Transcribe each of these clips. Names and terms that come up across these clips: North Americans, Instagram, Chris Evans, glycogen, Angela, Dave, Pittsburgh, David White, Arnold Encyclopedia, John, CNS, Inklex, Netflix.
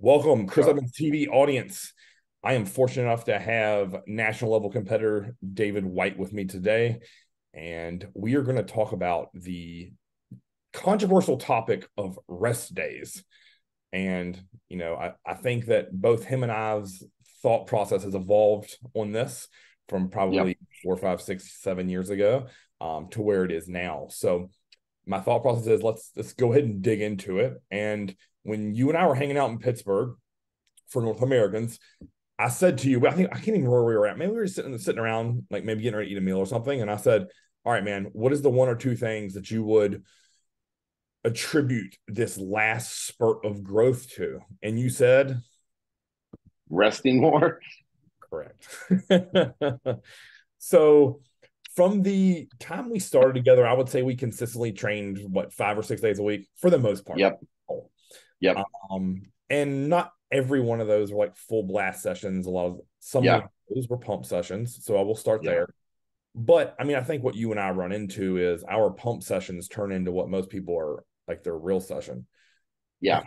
Welcome, Chris Evans TV audience. I am fortunate enough to have national level competitor David White with me today, and we are going to talk about the controversial topic of rest days. And, you know, I think that both him and I's thought process has evolved on this from probably 4, 5, 6, 7 years ago to where it is now. So my thought process is let's go ahead and dig into it. And when you and I were hanging out in Pittsburgh for North Americans, I said to you, I think I can't even remember where we were at. Maybe we were sitting around, like maybe getting ready to eat a meal or something. And I said, all right, man, what is the one or two things that you would attribute this last spurt of growth to? And you said resting more. Correct. So from the time we started together, I would say we consistently trained, what, 5 or 6 days a week for the most part. Yep. And not every one of those were like full blast sessions. A lot of some of those were pump sessions. So I will start there. But I mean, I think what you and I run into is our pump sessions turn into what most people are like their real session. Yeah.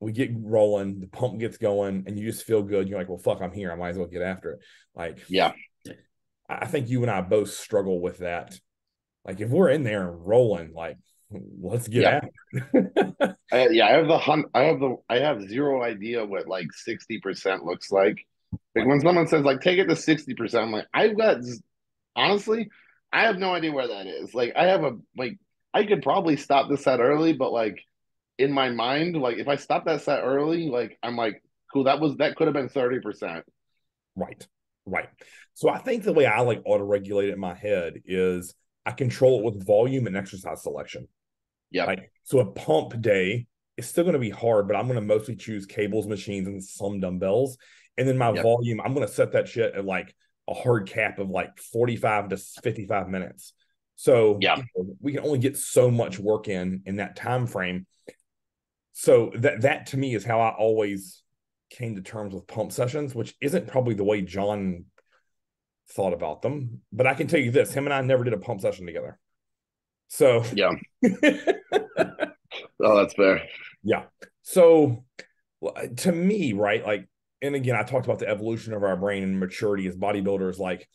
We get rolling, the pump gets going, and you just feel good. You're like, well, fuck, I'm here. I might as well get after it. Like, yeah. I think you and I both struggle with that. Like, if we're in there and rolling, like, let's get after it. I have zero idea what like 60% looks like. Like when someone says like take it to 60%, I'm like, I've got, honestly, I have no idea where that is. Like I have I could probably stop the set early, but like in my mind, like if I stop that set early, like I'm like, cool, that could have been 30%. Right. So I think the way I like auto-regulate it in my head is I control it with volume and exercise selection. Yeah. Like, so a pump day is still going to be hard, but I'm going to mostly choose cables, machines, and some dumbbells. And then my volume, I'm going to set that shit at like a hard cap of like 45 to 55 minutes. So you know, we can only get so much work in that time frame. So that to me is how I always came to terms with pump sessions, which isn't probably the way John thought about them, but I can tell you this, him and I never did a pump session together. So yeah. Oh, that's fair. Yeah. So to me, right, like, and again, I talked about the evolution of our brain and maturity as bodybuilders. Like,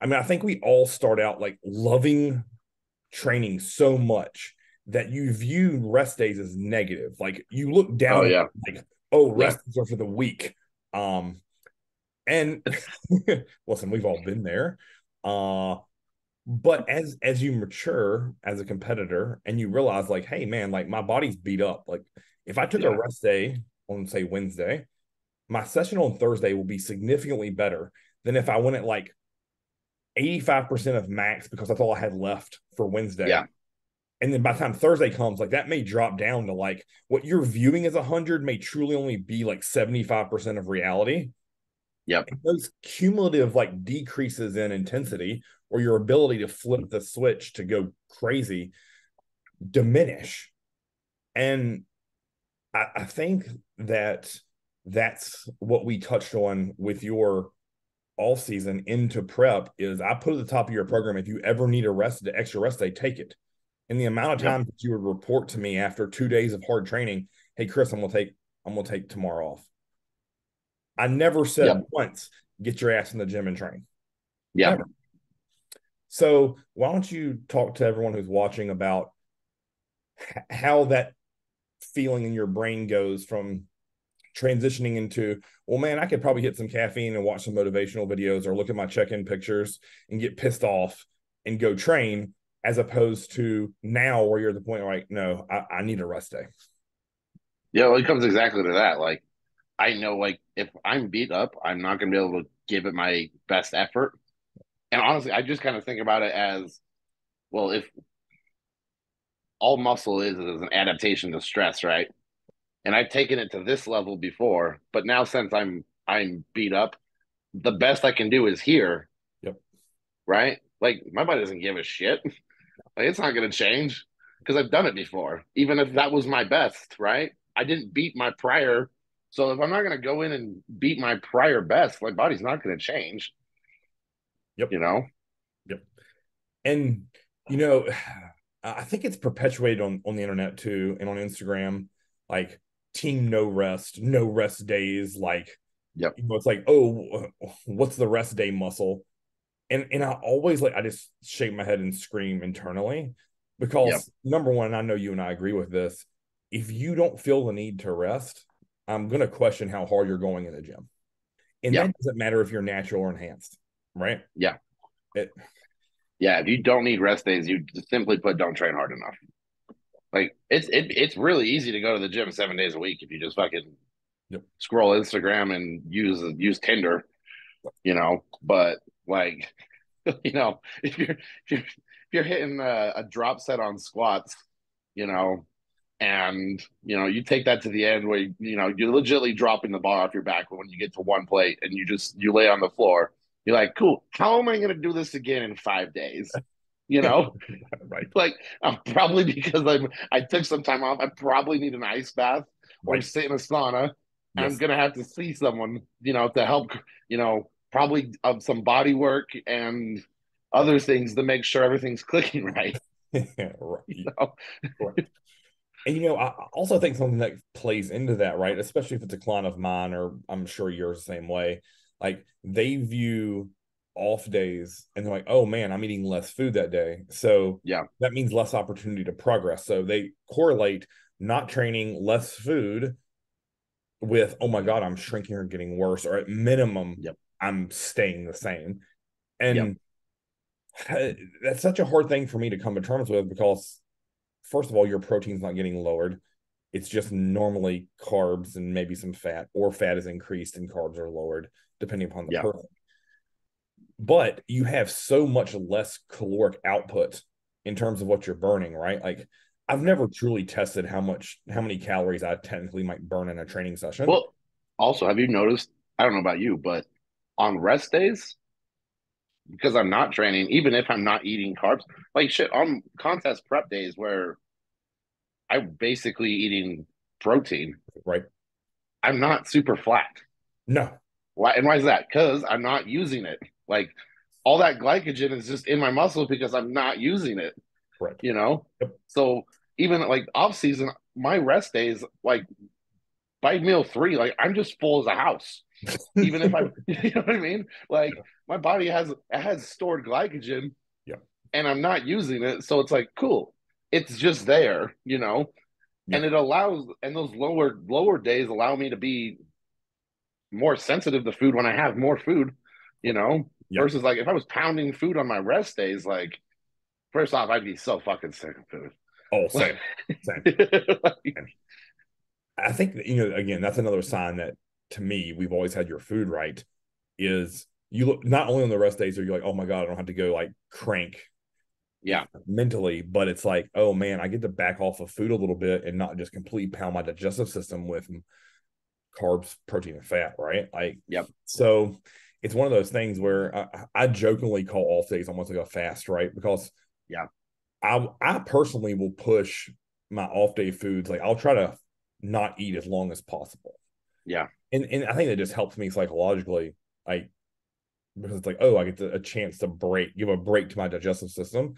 I mean, I think we all start out like loving training so much that you view rest days as negative. Like you look down like, oh, rest days are for the weak. And listen, we've all been there. But as you mature as a competitor and you realize like, hey man, like my body's beat up. Like if I took a rest day on say Wednesday, my session on Thursday will be significantly better than if I went at like 85% of max because that's all I had left for Wednesday. Yeah. And then by the time Thursday comes, like that may drop down to like what you're viewing as 100 may truly only be like 75% of reality. Yep. And those cumulative like decreases in intensity or your ability to flip the switch to go crazy diminish. And I think that that's what we touched on with your off season into prep is I put at the top of your program, if you ever need an extra rest day, take it. And the amount of time that you would report to me after 2 days of hard training, hey, Chris, I'm going to take tomorrow off. I never said once, get your ass in the gym and train. Yeah. Never. So why don't you talk to everyone who's watching about how that feeling in your brain goes from transitioning into, well, man, I could probably hit some caffeine and watch some motivational videos or look at my check-in pictures and get pissed off and go train, as opposed to now where you're at the point where, like, no, I need a rest day. Yeah, well, it comes exactly to that. Like, I know, like, if I'm beat up, I'm not going to be able to give it my best effort. And honestly, I just kind of think about it as, well, if all muscle is an adaptation to stress, right? And I've taken it to this level before, but now since I'm beat up, the best I can do is here. Yep. Right? Like, my body doesn't give a shit. Like, it's not going to change because I've done it before, even if that was my best, right? I didn't beat my prior. So if I'm not going to go in and beat my prior best, my body's not going to change. Yep. You know? Yep. And, you know, I think it's perpetuated on the internet too and on Instagram. Like team no rest days. Like, yep. You know, it's like, oh, what's the rest day muscle? And I always, like, I just shake my head and scream internally because yep. Number one, and I know you and I agree with this, if you don't feel the need to rest, I'm going to question how hard you're going in the gym. And yep. That doesn't matter if you're natural or enhanced, right? Yeah. Yeah, if you don't need rest days, you simply put don't train hard enough. Like, it's really easy to go to the gym 7 days a week if you just fucking yep. Scroll Instagram and use Tinder, you know. But, like, you know, if you're hitting a drop set on squats, you know, and, you know, you take that to the end where, you know, you're legitimately dropping the bar off your back when you get to one plate and you lay on the floor. You're like, cool, how am I going to do this again in 5 days? You know, right. Like, I'm probably, because I took some time off, I probably need an ice bath or right. Sit in a sauna. Yes. And I'm going to have to see someone, you know, to help, you know, probably some body work and other things to make sure everything's clicking right. Right. You know? Right. And, you know, I also think something that plays into that, right, especially if it's a client of mine, or I'm sure yours the same way, like, they view off days and they're like, oh man, I'm eating less food that day, so yeah, that means less opportunity to progress. So they correlate not training, less food, with, oh my god, I'm shrinking or getting worse, or at minimum yep. I'm staying the same. And yep. That's such a hard thing for me to come to terms with, because first of all, your protein's not getting lowered, it's just normally carbs and maybe some fat, or fat is increased and carbs are lowered depending upon the yeah. person. But you have so much less caloric output in terms of what you're burning, right? Like, I've never truly tested how many calories I technically might burn in a training session. Well, also, have you noticed, I don't know about you, but on rest days, because I'm not training, even if I'm not eating carbs, like, shit, on contest prep days where I'm basically eating protein, right? I'm not super flat. No. Why? And why is that? Because I'm not using it. Like, all that glycogen is just in my muscle because I'm not using it. Right. You know? Yep. So even, like, off season, my rest days, like, by meal 3, like, I'm just full as a house. Even if I, you know what I mean? Like, yeah. My body has stored glycogen. Yeah. And I'm not using it. So it's like, cool. It's just there, you know? Yeah. And it allows, and those lower days allow me to be more sensitive to food when I have more food, you know, yep. versus, like, if I was pounding food on my rest days, like, first off, I'd be so fucking sick of food. Oh, same. Same. Like, I think that, you know, again, that's another sign that, to me, we've always had your food right, is you look, not only on the rest days are you like, oh my God, I don't have to go, like, crank. Yeah. Mentally, but it's like, oh man, I get to back off of food a little bit and not just completely pound my digestive system with carbs, protein, and fat, right? Like, yep. So it's one of those things where I jokingly call off days almost like a fast, right? Because yeah, I personally will push my off day foods. Like, I'll try to not eat as long as possible. Yeah. And I think that just helps me psychologically, like, because it's like, oh, I get a chance to give a break to my digestive system.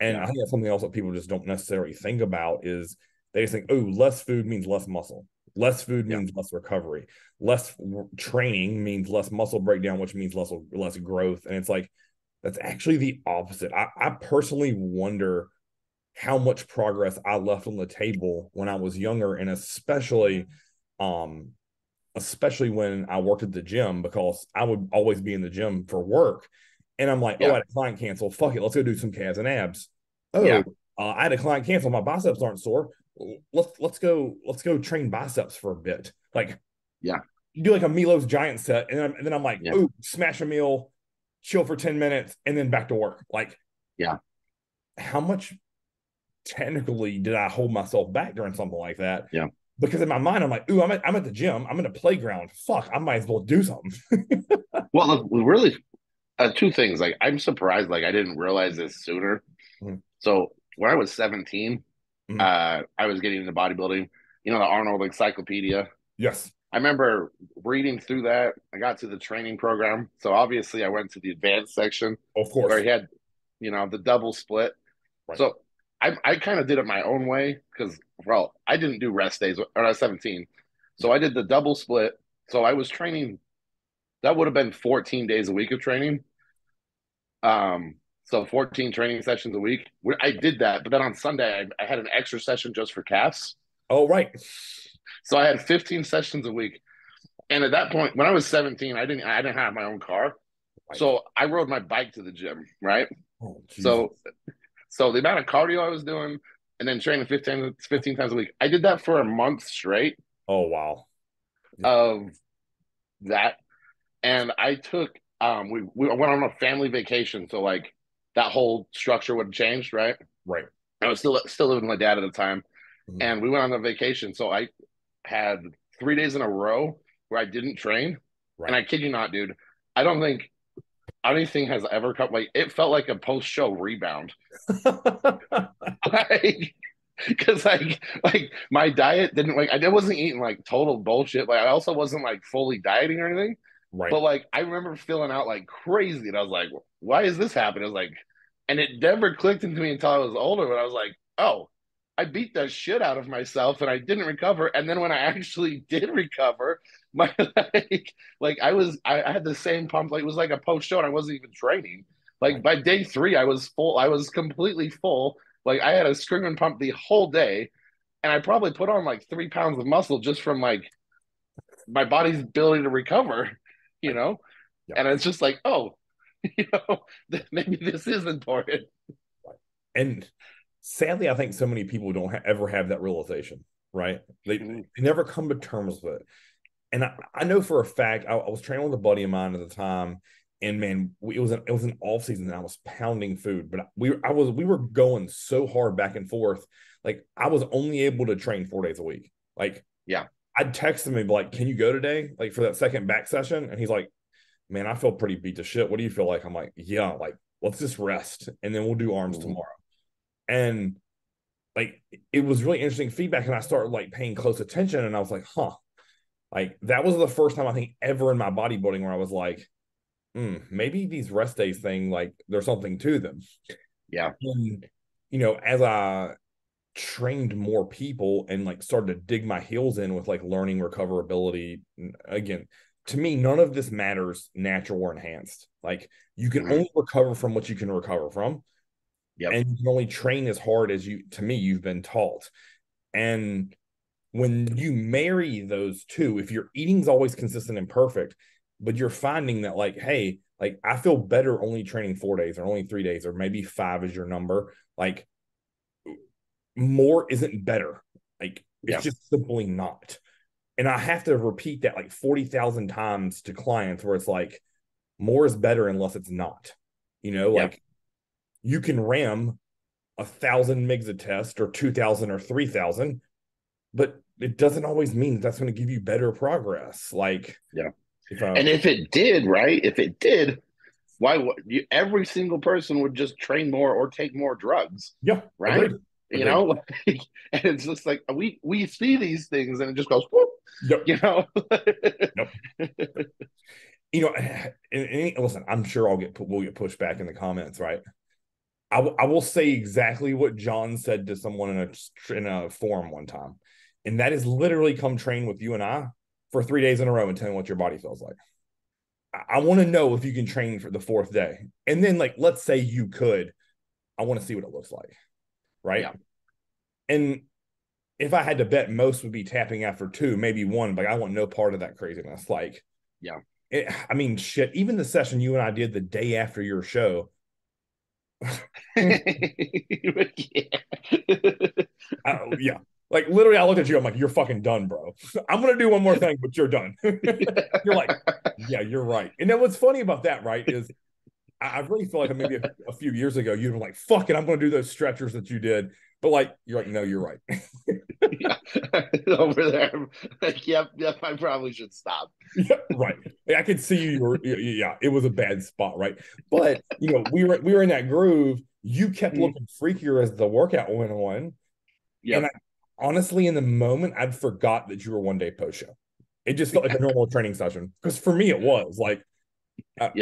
And yeah. I think that's something else that people just don't necessarily think about, is they just think, oh, less food means less muscle. Less food means yeah. less recovery. Less training means less muscle breakdown, which means less growth. And it's like, that's actually the opposite. I personally wonder how much progress I left on the table when I was younger, and especially when I worked at the gym, because I would always be in the gym for work. And I'm like, yeah. Oh, I had a client cancel. Fuck it, let's go do some calves and abs. Oh, yeah. I had a client cancel. My biceps aren't sore. Let's go train biceps for a bit. Like, yeah, you do like a Milo's giant set, and then I'm like, yeah. Ooh, smash a meal, chill for 10 minutes, and then back to work. Like, yeah, how much technically did I hold myself back during something like that? Yeah, because in my mind I'm like, ooh, I'm at the gym, I'm in a playground. Fuck, I might as well do something. Well, look, really, two things. Like, I'm surprised, like, I didn't realize this sooner. Mm-hmm. So when I was 17. I was getting into bodybuilding, you know, the Arnold Encyclopedia. Yes. I remember reading through that. I got to the training program. So obviously I went to the advanced section. Of course. Where he had, you know, the double split. Right. So I kind of did it my own way, because well, I didn't do rest days when I was 17. So I did the double split. So I was training. That would have been 14 days a week of training. So 14 training sessions a week. I did that. But then on Sunday, I had an extra session just for calves. Oh, right. So I had 15 sessions a week. And at that point, when I was 17, I didn't have my own car. Right. So I rode my bike to the gym, right? Oh, so the amount of cardio I was doing and then training 15 times a week, I did that for a month straight. Oh, wow. Of that. And I took, we went on a family vacation. So like that whole structure would have changed, right? Right. I was still living with my dad at the time. Mm-hmm. And we went on a vacation. So I had 3 days in a row where I didn't train. Right. And I kid you not, dude, I don't think anything has ever come. Like, it felt like a post-show rebound. Because like my diet didn't, like, I wasn't eating like total bullshit. Like, I also wasn't like fully dieting or anything. Right. But like, I remember feeling out like crazy, and I was like, "Why is this happening?" I was like, and it never clicked into me until I was older. But I was like, "Oh, I beat the shit out of myself, and I didn't recover." And then when I actually did recover, my like I had the same pump. Like, it was like a post show, and I wasn't even training. Like, by day three, I was full. I was completely full. Like, I had a screaming pump the whole day, and I probably put on like 3 pounds of muscle just from like my body's ability to recover, you know? Yep. And it's just like, oh, you know, maybe this is important. Right. And sadly, I think so many people don't ever have that realization, right? They never come to terms with it. And I know for a fact, I was training with a buddy of mine at the time, and man, it was an off season, and I was pounding food, but we were going so hard back and forth. Like, I was only able to train 4 days a week. Like, yeah, I'd text him and be like, "Can you go today?" Like, for that second back session, and he's like, "Man, I feel pretty beat to shit. What do you feel like?" I'm like, "Yeah, like, let's just rest, and then we'll do arms tomorrow." And like, it was really interesting feedback, and I started like paying close attention, and I was like, "Huh." Like, that was the first time I think ever in my bodybuilding where I was like, maybe these rest days thing, like, there's something to them. Yeah. And, you know, as I trained more people and like started to dig my heels in with like learning recoverability, again, to me, none of this matters, natural or enhanced. Like, you can only recover from what you can recover from. Yeah. And you can only train as hard as you've been taught. And when you marry those two, if your eating's always consistent and perfect, but you're finding that like, hey, like, I feel better only training 4 days or only 3 days, or maybe five is your number. Like, more isn't better. Like, it's just simply not. And I have to repeat that like 40,000 times to clients where it's like, more is better unless it's not, you know, like, you can ram 1,000 MIGs a test or 2,000 or 3,000, but it doesn't always mean that's going to give you better progress. Like, yeah. And if it did, right? If it did, why would you? Every single person would just train more or take more drugs. Yeah. Right. Agreed. You know, like, and it's just like, we see these things and it just goes, whoop, you know, you know, and listen, I'm sure we'll get pushed back in the comments. Right. I will say exactly what John said to someone in a forum one time. And that is literally, come train with you and I for 3 days in a row and tell me what your body feels like. I want to know if you can train for the fourth day. And then, like, let's say you could, I want to see what it looks like. Right. Yeah. And if I had to bet, most would be tapping after two, maybe one, but I want no part of that craziness. Like, yeah, I mean, shit, even the session you and I did the day after your show, yeah. Like, literally, I looked at you, I'm like, "You're fucking done, bro. I'm going to do one more thing, but you're done." You're like, "Yeah, you're right." And then what's funny about that, right, is I really feel like maybe a few years ago, you'd be like, "Fuck it, I'm going to do those stretchers that you did." But like, you're like, "No, you're right." Over there, like, yep, I probably should stop. Yeah, right. I could see you were, yeah, it was a bad spot, right? But, you know, we were in that groove. You kept looking freakier as the workout went on. Yeah. And honestly, in the moment, I'd forgot that you were 1 day post show. It just felt like a normal training session, because for me, it was like, I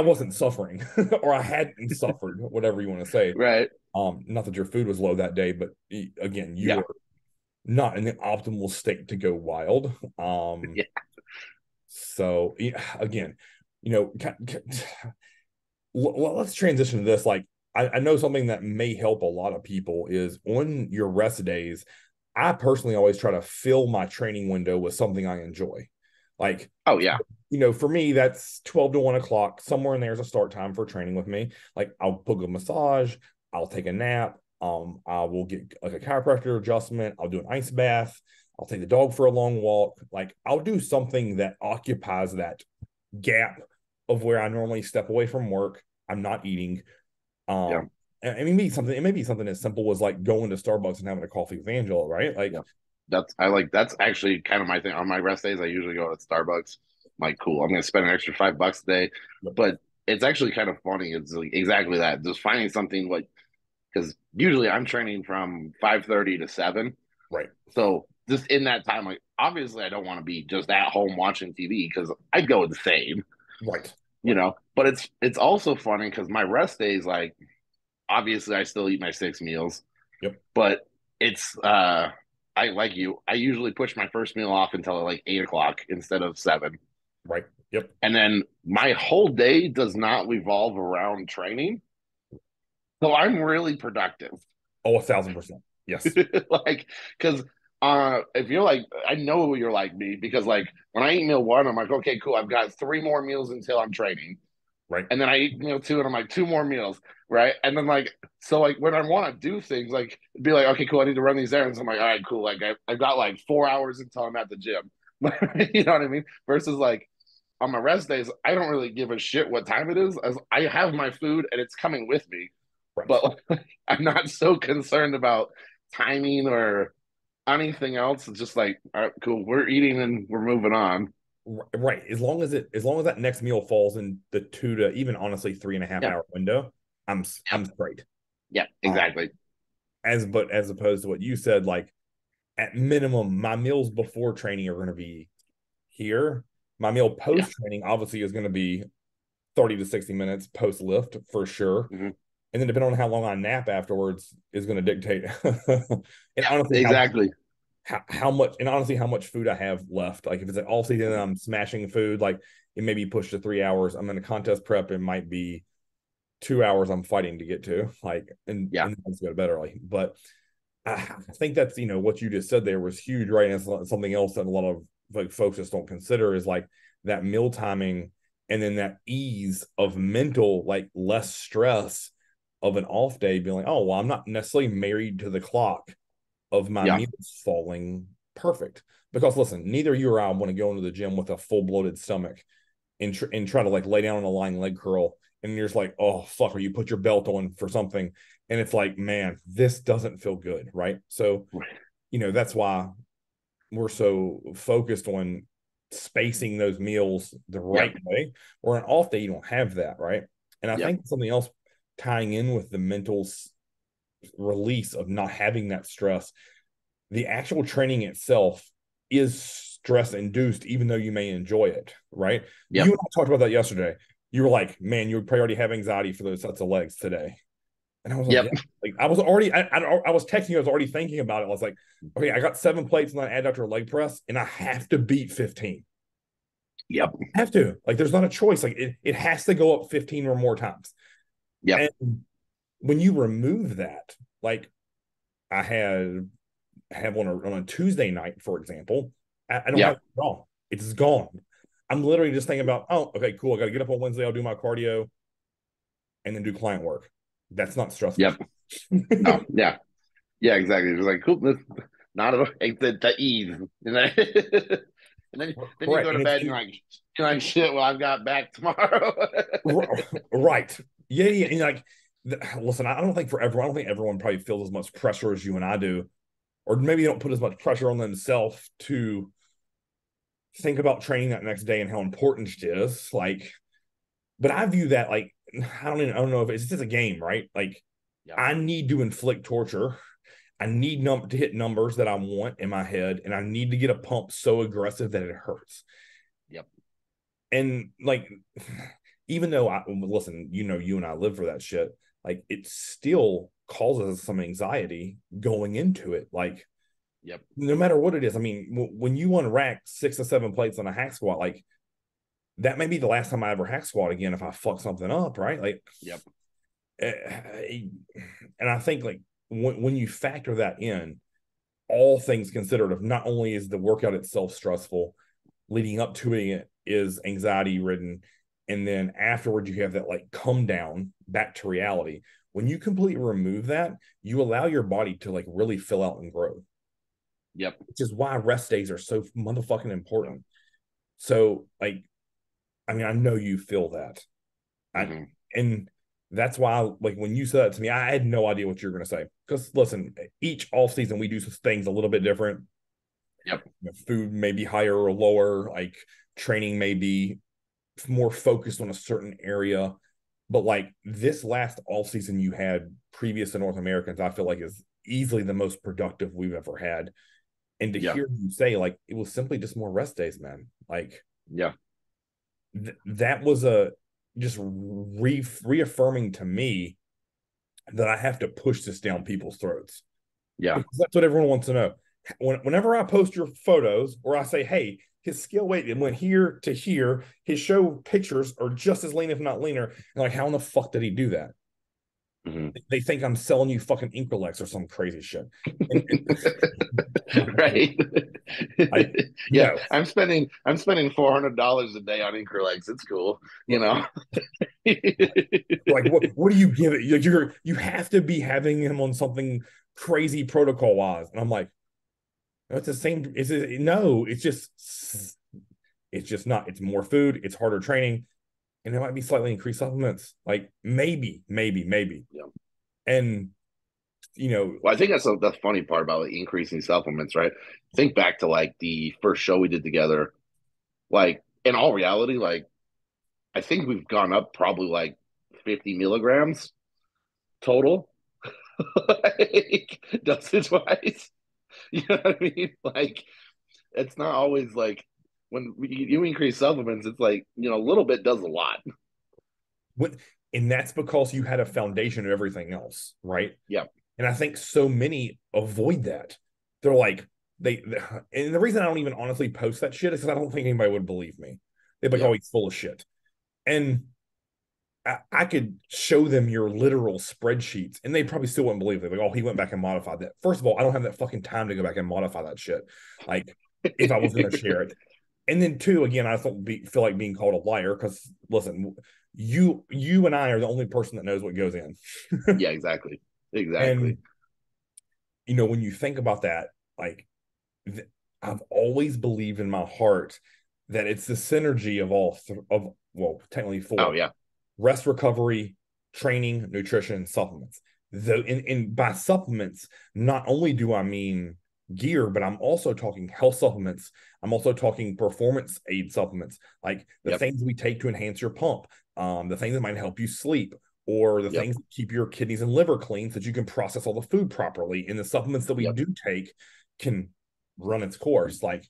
wasn't suffering, or I hadn't suffered, whatever you want to say. Right. Not that your food was low that day, but again, you were not in the optimal state to go wild. Yeah. So yeah, again, you know, let's transition to this. Like, I know something that may help a lot of people is on your rest days. I personally always try to fill my training window with something I enjoy. Like, oh yeah, you know, for me, that's 12 to 1 o'clock. Somewhere in there is a start time for training with me. Like, I'll book a massage. I'll take a nap. I will get like a chiropractor adjustment. I'll do an ice bath. I'll take the dog for a long walk. Like, I'll do something that occupies that gap of where I normally step away from work. I'm not eating. Yeah. I mean, it may be something as simple as like going to Starbucks and having a coffee with Angela, right? Like, yeah. That's actually kind of my thing on my rest days. I usually go to Starbucks. I'm like, cool, I'm going to spend an extra $5 today. But it's actually kind of funny. It's like exactly that. Just finding something like, because usually I'm training from 5:30 to 7. Right. So just in that time, like, obviously I don't want to be just at home watching TV because I'd go insane. Right. You know, but it's also funny because my rest days, like, obviously I still eat my 6 meals. Yep. But it's, I like you, I usually push my first meal off until like 8 o'clock instead of 7. Right. Yep. And then my whole day does not revolve around training. So I'm really productive. Oh, 1,000%. Yes. Like, because if you're like, I know you're like me, because like when I eat meal 1, I'm like, okay, cool, I've got 3 more meals until I'm training. Right. And then I eat meal 2 and I'm like, 2 more meals. Right. And then like, so like when I want to do things, like be like, okay, cool, I need to run these errands. I'm like, all right, cool. Like I've got like 4 hours until I'm at the gym. You know what I mean? Versus like on my rest days, I don't really give a shit what time it is. As I have my food and it's coming with me. Right. But like, I'm not so concerned about timing or anything else. It's just like, all right, cool, we're eating and we're moving on. Right. As long as that next meal falls in the 2 to even honestly 3.5 hour window, I'm straight. Yeah, exactly. As opposed to what you said, like at minimum, my meals before training are going to be here. My meal post training obviously is going to be 30 to 60 minutes post lift for sure. Mm-hmm. And then depending on how long I nap afterwards is going to dictate. And honestly, exactly how much food I have left. Like if it's an off season and I'm smashing food, like it may be pushed to 3 hours. I'm in a contest prep, it might be 2 hours I'm fighting to get to, like, and let's go to bed early. But I think that's, you know, what you just said there was huge, right? And it's something else that a lot of like folks just don't consider is like that meal timing and then that ease of mental, like less stress of an off day being like, oh, well, I'm not necessarily married to the clock of my meals falling perfect. Because listen, neither you or I want to go into the gym with a full bloated stomach and try to like lay down on a lying leg curl. And you're just like, oh, fucker, you put your belt on for something. And it's like, man, this doesn't feel good, right? So, you know, that's why we're so focused on spacing those meals the right way. Or an off day, you don't have that, right? And I think something else tying in with the mental release of not having that stress, the actual training itself is stress-induced, even though you may enjoy it, right? Yep. You and I talked about that yesterday. You were like, man, you would probably already have anxiety for those sets of legs today. And I was like, I was already, I was texting you, I was already thinking about it. I was like, okay, I got 7 plates and an adductor leg press, and I have to beat 15. Yep. I have to. Like, there's not a choice. Like, it has to go up 15 or more times. Yeah. And when you remove that, like, I have on a Tuesday night, for example, I don't have it at all. It's gone. I'm literally just thinking about, oh, okay, cool, I got to get up on Wednesday, I'll do my cardio, and then do client work. That's not stressful. Yep. No, yeah. Yeah, exactly. It's like, cool, not at all. The ease. And then you go to bed and you're like, shit, well, I've got back tomorrow. Right. Yeah, yeah. And like, listen, I don't think everyone probably feels as much pressure as you and I do, or maybe they don't put as much pressure on themselves to think about training that next day and how important it is. Like, but I view that like, I don't know if it's just a game, right? Like, I need to inflict torture. I need to hit numbers that I want in my head, and I need to get a pump so aggressive that it hurts. Yep. And like, even though you and I live for that shit, like it still causes us some anxiety going into it. Like, Yep. No matter what it is. I mean, when you unrack 6 or 7 plates on a hack squat, like that may be the last time I ever hack squat again if I fuck something up, right? Like, yep. And I think like when you factor that in, all things considered, of not only is the workout itself stressful, leading up to it is anxiety ridden, and then afterward you have that like come down back to reality. When you completely remove that, you allow your body to like really fill out and grow. Yep. Which is why rest days are so motherfucking important. So like, I mean, I know you feel that. Mm-hmm. And that's why, like, when you said that to me, I had no idea what you were going to say. Because listen, each off season, we do things a little bit different. Yep. You know, food may be higher or lower. Like training may be more focused on a certain area. But like this last off season you had previous to North Americans, I feel like is easily the most productive we've ever had. And to hear you say like, it was simply just more rest days, man. Like, yeah, that was a just reaffirming to me that I have to push this down people's throats. Yeah. Because that's what everyone wants to know. Whenever I post your photos or I say, hey, his scale weight, it went here to here, his show pictures are just as lean, if not leaner. And like, how in the fuck did he do that? Mm-hmm. They think I'm selling you fucking Inklex or some crazy shit. Right. Yeah. I'm spending $400 a day on Inklex. It's cool. You know, like what do you give it? You have to be having him on something crazy protocol wise. And I'm like, no, it's the same. It's just not, it's more food. It's harder training. And it might be slightly increased supplements, like maybe. Yeah. And, you know. Well, I think that's the funny part about like increasing supplements, right? Think back to like the first show we did together. Like, in all reality, like, I think we've gone up probably like 50 milligrams total, like, dosage-wise. You know what I mean? Like, it's not always like, when you increase supplements, it's like, you know, a little bit does a lot. And that's because you had a foundation of everything else, right? Yeah. And I think so many avoid that. They're like, and the reason I don't even honestly post that shit is because I don't think anybody would believe me. They'd be like, oh, he's full of shit. And I could show them your literal spreadsheets and they probably still wouldn't believe it. Like, oh, he went back and modified that. First of all, I don't have that fucking time to go back and modify that shit. Like, if I was going to share it. And then two, again, I don't feel like being called a liar because, listen, you and I are the only person that knows what goes in. Yeah, exactly. Exactly. And, you know, when you think about that, like, I've always believed in my heart that it's the synergy of technically four. Oh, yeah. Rest, recovery, training, nutrition, supplements. Though, and by supplements, not only do I mean gear, but I'm also talking health supplements. I'm also talking performance aid supplements, like the things we take to enhance your pump, the things that might help you sleep, or the things that keep your kidneys and liver clean so that you can process all the food properly. And the supplements that we do take can run its course. Like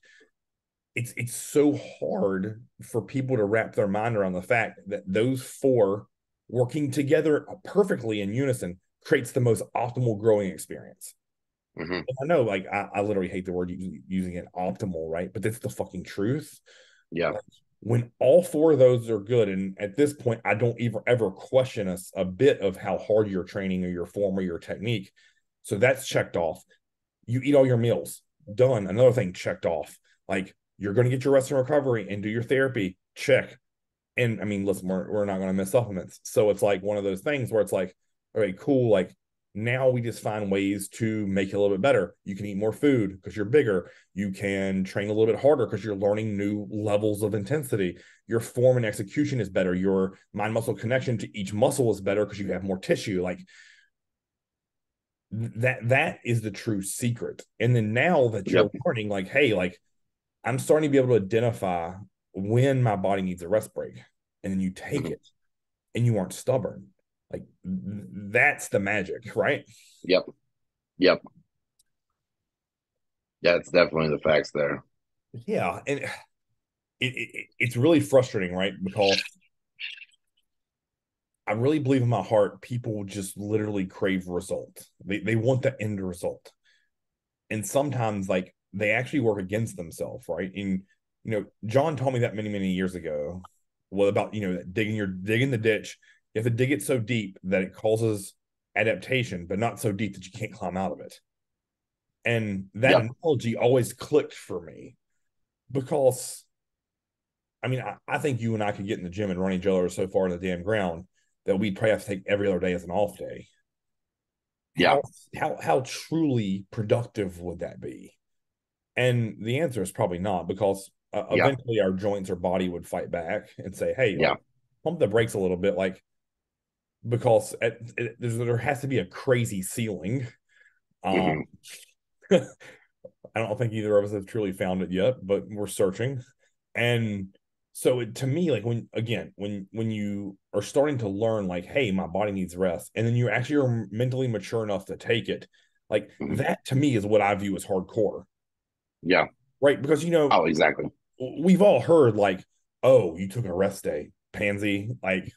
it's so hard for people to wrap their mind around the fact that those four working together perfectly in unison creates the most optimal growing experience. Mm-hmm. I know, like, I literally hate the word using it, optimal, right? But that's the fucking truth. Yeah. Like, when all four of those are good, and at this point, I don't even ever question us a bit of how hard you're training or your form or your technique. So that's checked off. You eat all your meals. Done. Another thing checked off. Like, you're going to get your rest and recovery and do your therapy. Check. And, I mean, listen, we're not going to miss supplements. So it's like one of those things where it's like, all right, cool, like, now we just find ways to make it a little bit better. You can eat more food because you're bigger. You can train a little bit harder because you're learning new levels of intensity. Your form and execution is better. Your mind-muscle connection to each muscle is better because you have more tissue. Like that is the true secret. And then now that you're learning, like, hey, like I'm starting to be able to identify when my body needs a rest break. And then you take it and you aren't stubborn. Like that's the magic, right? Yep. Yeah, it's definitely the facts there. Yeah, and it's really frustrating, right? Because I really believe in my heart, people just literally crave results. They want the end result. And sometimes like they actually work against themselves, right? And you know, John told me that many years ago. What about, you know, digging the ditch? You have to dig it so deep that it causes adaptation, but not so deep that you can't climb out of it. And that analogy always clicked for me, because I mean, I think you and I could get in the gym and run each other so far in the damn ground that we'd probably have to take every other day as an off day. Yeah. How truly productive would that be? And the answer is probably not, because eventually our joints or body would fight back and say, hey, like, pump the brakes a little bit. Like, because there has to be a crazy ceiling. I don't think either of us have truly found it yet, but we're searching. And so to me, like when you are starting to learn, like, hey, my body needs rest, and then you actually are mentally mature enough to take it, like that to me is what I view as hardcore. Yeah. Right. Because, you know, oh, exactly. We've all heard like, oh, you took a rest day, pansy. Like,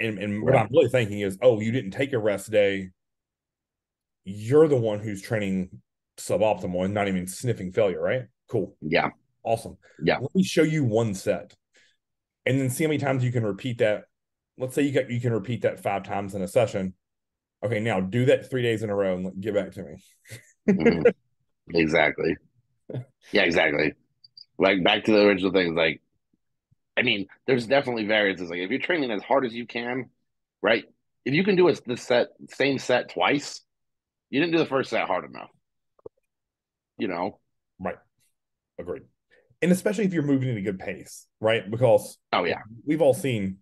and what I'm really thinking is, oh, you didn't take a rest day. You're the one who's training suboptimal and not even sniffing failure. Right. Cool. Yeah. Awesome. Yeah. Let me show you one set and then see how many times you can repeat that. Let's say you can repeat that 5 times in a session. Okay. Now do that 3 days in a row and get back to me. Exactly. Yeah, exactly. Like back to the original things. Like, I mean, there's definitely variances. Like if you're training as hard as you can, right? If you can do the same set twice, you didn't do the first set hard enough. You know? Right. Agreed. And especially if you're moving at a good pace, right? Because we've all seen,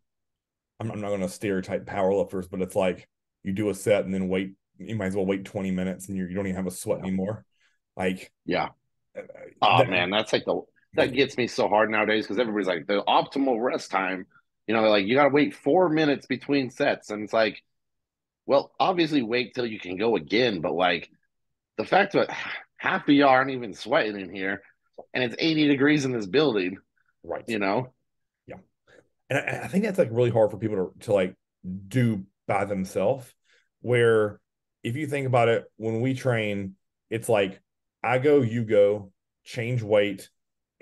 I'm not going to stereotype powerlifters, but it's like you do a set and then wait. You might as well wait 20 minutes and you don't even have a sweat anymore. Like, yeah. Oh, man, that's like that gets me so hard nowadays, because everybody's like, the optimal rest time, you know, they're like, you got to wait 4 minutes between sets. And it's like, well, obviously wait till you can go again. But like the fact that half of y'all aren't even sweating in here and it's 80 degrees in this building, right? You know? Yeah. And I think that's like really hard for people to like do by themselves, where if you think about it, when we train, it's like, I go, you go, change weight,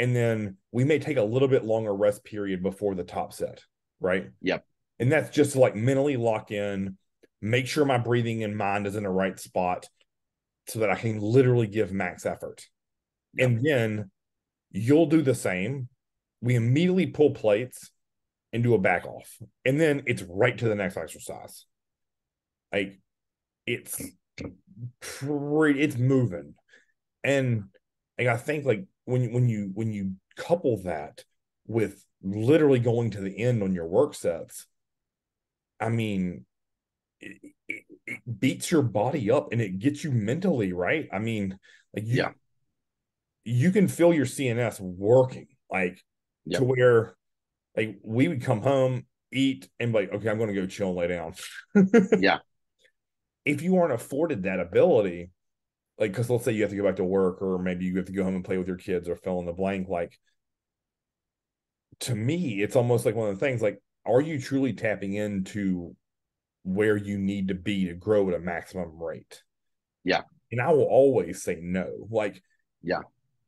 and then we may take a little bit longer rest period before the top set, right? Yep. And that's just to like mentally lock in, make sure my breathing and mind is in the right spot so that I can literally give max effort. Yep. And then you'll do the same. We immediately pull plates and do a back off. And then it's right to the next exercise. Like it's moving. And like, I think like when you couple that with literally going to the end on your work sets, I mean, it beats your body up and it gets you mentally, right? I mean, like you can feel your CNS working, like to where like we would come home, eat, and be like, okay, I'm going to go chill and lay down. Yeah. If you aren't afforded that ability, like, because let's say you have to go back to work, or maybe you have to go home and play with your kids, or fill in the blank. Like, to me, it's almost like one of the things, like, are you truly tapping into where you need to be to grow at a maximum rate? Yeah. And I will always say no. Like, yeah,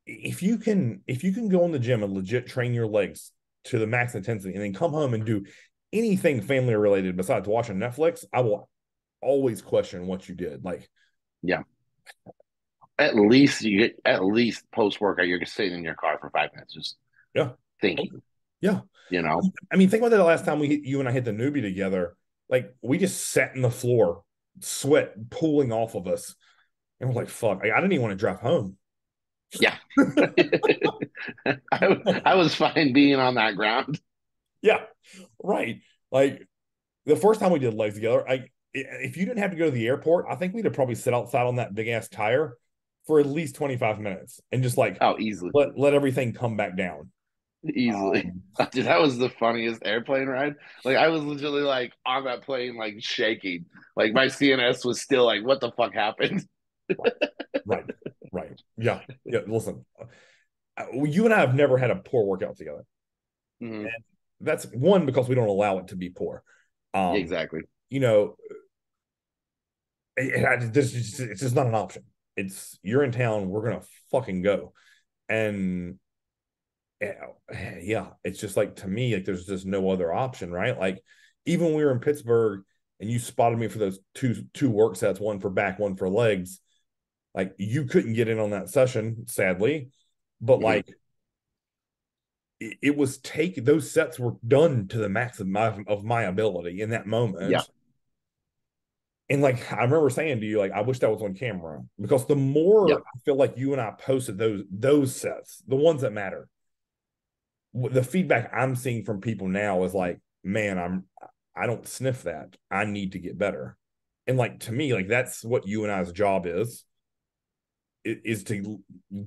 if you can go in the gym and legit train your legs to the max intensity and then come home and do anything family related besides watching Netflix, I will always question what you did. Like, yeah. At least post workout, you're sitting in your car for 5 minutes, just thinking. Yeah, you know. I mean, think about that. The last time you and I hit the newbie together, like we just sat in the floor, sweat pooling off of us, and we're like, "Fuck!" I didn't even want to drive home. Yeah, I was fine being on that ground. Yeah, right. Like the first time we did legs together, if you didn't have to go to the airport, I think we'd have probably sit outside on that big ass tire for at least 25 minutes and just like, oh, easily let everything come back down. Easily. Dude, that was the funniest airplane ride. Like I was literally like on that plane, like shaking, like my CNS was still like, what the fuck happened? Right. Yeah. Yeah. Listen, you and I have never had a poor workout together. Mm-hmm. And that's one, because we don't allow it to be poor. Exactly. You know, it's just not an option. it's, you're in town, we're going to fucking go. And yeah, it's just like, to me, like there's just no other option, right? Like even when we were in Pittsburgh and you spotted me for those two work sets, one for back, one for legs, like you couldn't get in on that session, sadly, but like it was those sets were done to the maximum of my ability in that moment. Yeah. And like, I remember saying to you, like, I wish that was on camera, because the more I feel like you and I posted those sets, the ones that matter, the feedback I'm seeing from people now is like, man, I don't sniff that. I need to get better. And like, to me, like that's what you and I's job is to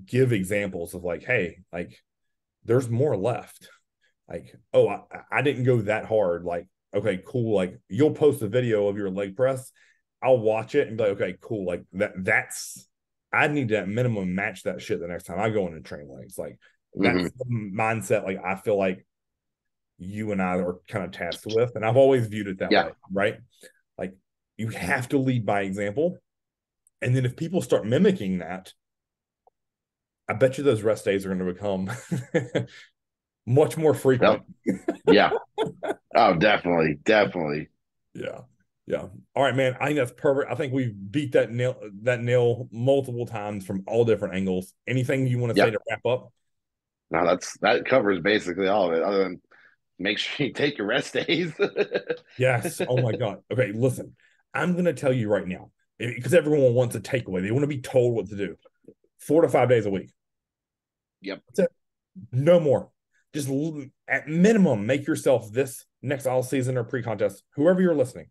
give examples of like, hey, like there's more left. Like, oh, I didn't go that hard. Like, okay, cool. Like you'll post a video of your leg press. I'll watch it and be like, okay, cool. Like that's, I need to at minimum match that shit the next time I go in and train legs. Like that's the mindset. Like, I feel like you and I are kind of tasked with, and I've always viewed it that way. Right. Like you have to lead by example. And then if people start mimicking that, I bet you those rest days are going to become much more frequent. Yeah. Oh, definitely. Definitely. Yeah. Yeah. All right, man. I think that's perfect. I think we've beat that nail multiple times from all different angles. Anything you want to say to wrap up? No, that covers basically all of it. Other than make sure you take your rest days. Yes. Oh my God. Okay. Listen, I'm going to tell you right now, because everyone wants a takeaway. They want to be told what to do. 4 to 5 days a week. Yep. That's it. No more. Just at minimum, make yourself this next all season or pre-contest, whoever you're listening,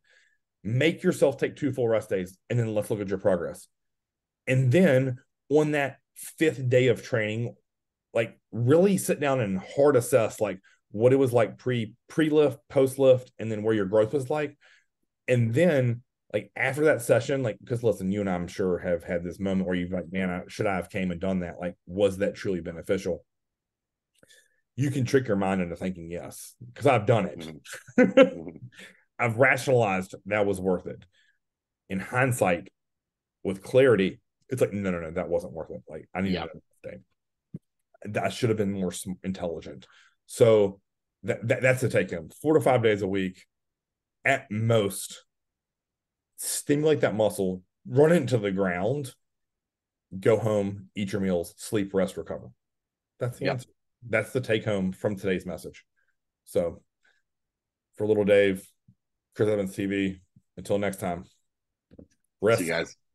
make yourself take 2 full rest days, and then let's look at your progress. And then on that 5th day of training, like really sit down and hard assess like what it was like pre-lift, post-lift, and then where your growth was like. And then like after that session, like, because listen, you and I, I'm sure have had this moment where you've like, man, should I have came and done that? Like, was that truly beneficial? You can trick your mind into thinking yes, because I've done it. I've rationalized that was worth it. In hindsight, with clarity, it's like, no, that wasn't worth it. Like, I need to do. I should have been more intelligent. So that's the take home. 4 to 5 days a week at most. Stimulate that muscle, run into the ground, go home, eat your meals, sleep, rest, recover. That's the answer. That's the take home from today's message. So for little Dave, Chris Evans TV, until next time, rest. See you guys.